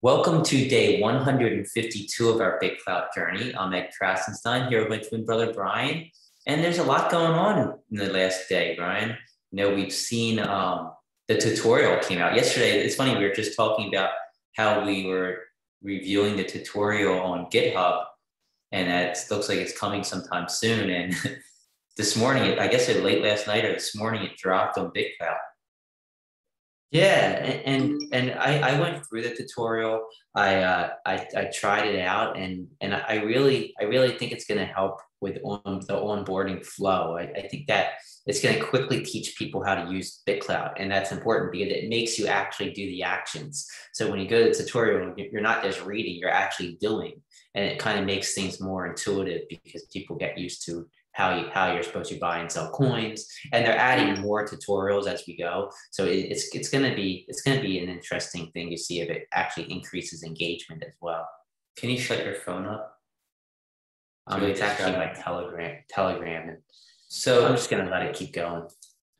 Welcome to day 152 of our BitClout journey. I'm Ed Trassenstein here with my twin brother, Brian. And there's a lot going on in the last day, Brian. You know, we've seen the tutorial came out yesterday. It's funny, we were just talking about how we were reviewing the tutorial on GitHub, and that looks like it's coming sometime soon. And this morning, I guess late last night or this morning, it dropped on BitClout. Yeah, and I went through the tutorial. I tried it out, and I really think it's going to help with the onboarding flow. I think that it's going to quickly teach people how to use BitClout, and that's important because it makes you actually do the actions. So when you go to the tutorial, you're not just reading; you're actually doing, and it kind of makes things more intuitive because people get used to how you're supposed to buy and sell coins, and they're adding more tutorials as we go. So it's gonna be an interesting thing to see if it actually increases engagement as well. Can you shut your phone up? It's actually my Telegram. And so I'm just gonna let it keep going. All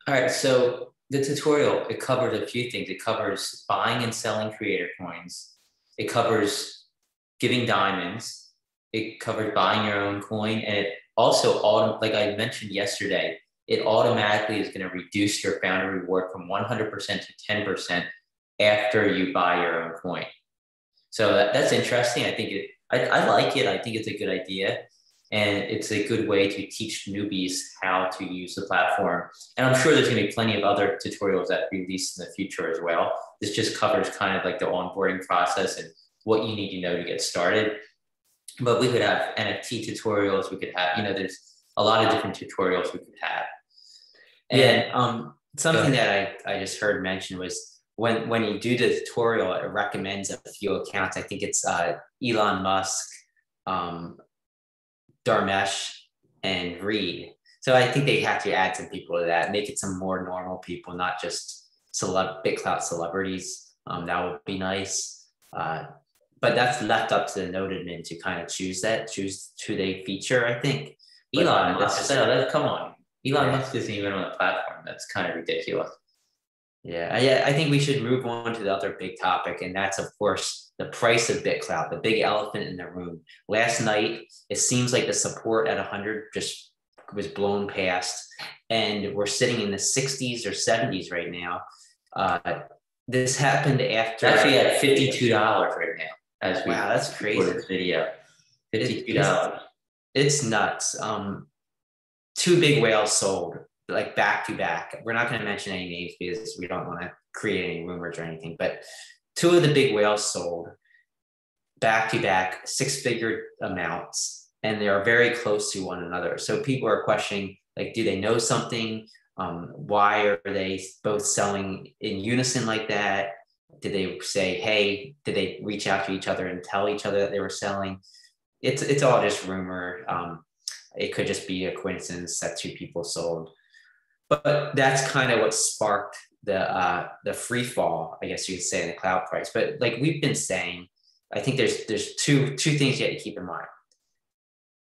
right. So the tutorial, it covers a few things. It covers buying and selling creator coins. It covers giving diamonds. It covers buying your own coin, and it also, like I mentioned yesterday, it automatically is going to reduce your founder reward from 100% to 10% after you buy your own coin. So that's interesting. I like it. I think it's a good idea. And it's a good way to teach newbies how to use the platform. And I'm sure there's going to be plenty of other tutorials that release in the future as well. This just covers kind of like the onboarding process and what you need to know to get started. But we could have NFT tutorials. We could have, there's a lot of different tutorials we could have. And something that I just heard mentioned was when you do the tutorial, it recommends a few accounts. I think it's Elon Musk, Dharmesh, and Reed. So I think they have to add some people to that, make it some more normal people, not just BitClout celebrities. That would be nice. But that's left up to the node admin to kind of choose who they feature, I think. Elon Musk, come on. Elon Musk isn't even on the platform. That's kind of ridiculous. Yeah, I think we should move on to the other big topic, and that's, of course, the price of BitClout, the big elephant in the room. Last night, it seems like the support at 100 just was blown past, and we're sitting in the 60s or 70s right now. This happened after... Actually, at $52 right now. Wow, that's crazy. This video, $52. It's nuts. Two big whales sold, like back to back. We're not going to mention any names because we don't want to create any rumors or anything. But two of the big whales sold back to back, six-figure amounts, and they are very close to one another. So people are questioning, like, do they know something? Why are they both selling in unison like that? Did they say, hey, did they reach out to each other and tell each other that they were selling? It's all just rumor. It could just be a coincidence that two people sold. But that's kind of what sparked the free fall, I guess you could say, in the cloud price. But like we've been saying, I think there's two things you have to keep in mind.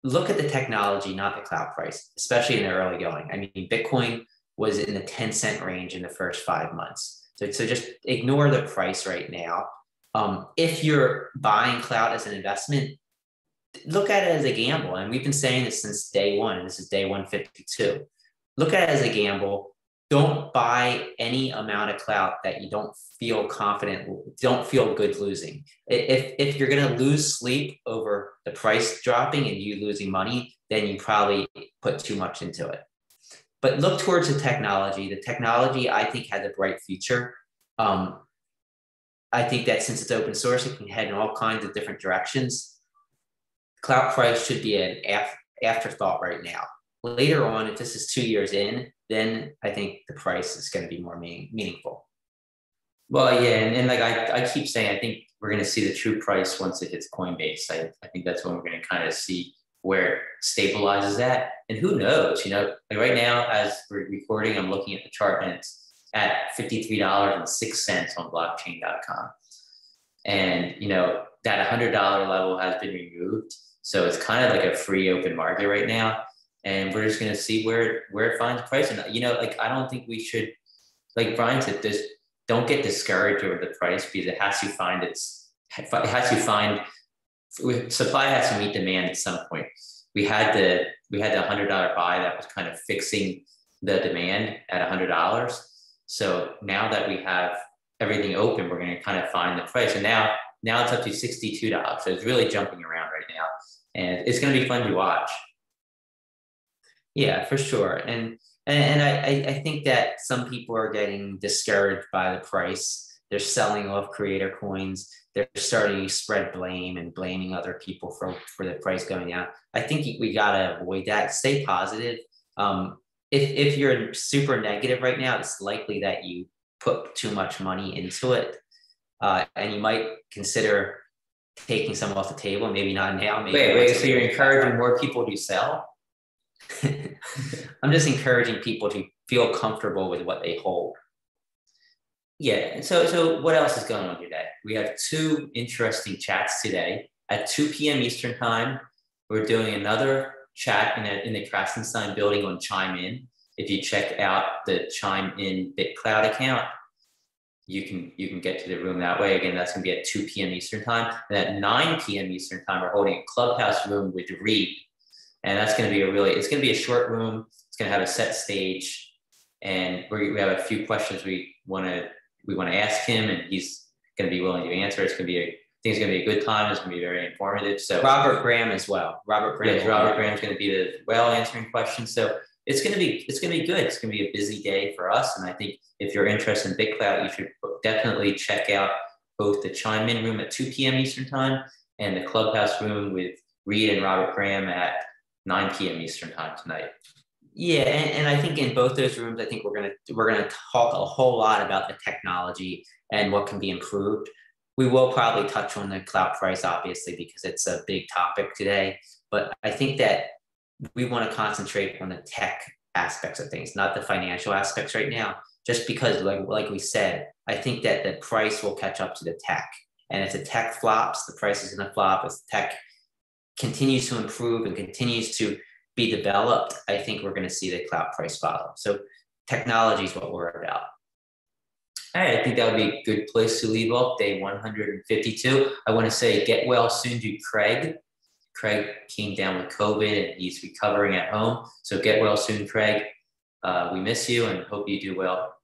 Look at the technology, not the cloud price, especially in the early going. I mean, Bitcoin was in the 10-cent range in the first 5 months. So just ignore the price right now. If you're buying cloud as an investment, look at it as a gamble. And we've been saying this since day one, and this is day 152. Look at it as a gamble. Don't buy any amount of cloud that you don't feel confident, don't feel good losing. If you're going to lose sleep over the price dropping and you losing money, then you probably put too much into it. But look towards the technology. The technology, I think, has a bright future. I think that since it's open source, it can head in all kinds of different directions. Cloud price should be an afterthought right now. Later on, if this is 2 years in, then I think the price is going to be more meaningful. Well, yeah, and like I keep saying, I think we're going to see the true price once it hits Coinbase. I think that's when we're going to kind of see where it stabilizes at, and who knows, like right now as we're recording, I'm looking at the chart and it's at $53.06 on blockchain.com. And, that $100 level has been removed. So it's kind of like a free open market right now. And we're just going to see where it finds price. And, like, I don't think we should, like Brian said, don't get discouraged over the price because it has to find its it has to find, supply has to meet demand at some point. We had the $100 buy that was kind of fixing the demand at $100. So now that we have everything open, we're going to kind of find the price. And now it's up to $62. So it's really jumping around right now, and it's going to be fun to watch. Yeah, for sure. And I think that some people are getting discouraged by the price. They're selling off creator coins. They're starting to spread blame and blaming other people for the price going down. I think we got to avoid that. Stay positive. If you're super negative right now, it's likely that you put too much money into it. And you might consider taking some off the table. Maybe not now. Maybe wait, so you're encouraging more people to sell? I'm just encouraging people to feel comfortable with what they hold. Yeah. So what else is going on today? We have two interesting chats today at 2 p.m. Eastern time. We're doing another chat in the Krasenstein building on Chime In. If you check out the Chime In BitClout account, you can get to the room that way. Again, that's going to be at 2 p.m. Eastern time. And at 9 p.m. Eastern time, we're holding a Clubhouse room with Reed. And that's going to be a short room. It's going to have a set stage. And we have a few questions we want to ask him, and he's going to be willing to answer. I think it's going to be a good time. It's going to be very informative. So Robert Graham as well. Robert Graham's going to be answering questions. So it's going to be good. It's going to be a busy day for us. And I think if you're interested in BitClout, you should definitely check out both the Chime In room at 2 p.m. Eastern time and the Clubhouse room with Reed and Robert Graham at 9 p.m. Eastern time tonight. Yeah, and I think in both those rooms, I think we're gonna talk a whole lot about the technology and what can be improved. We will probably touch on the cloud price, obviously, because it's a big topic today. But I think that we want to concentrate on the tech aspects of things, not the financial aspects right now. Just because, like we said, I think that the price will catch up to the tech. And if the tech flops, the price is gonna flop. If tech continues to improve and continues to be developed, I think we're going to see the cloud price follow. So technology is what we're about. All right, I think that would be a good place to leave off day 152. I want to say get well soon to Craig. Craig came down with COVID and he's recovering at home. So get well soon, Craig. We miss you and hope you do well.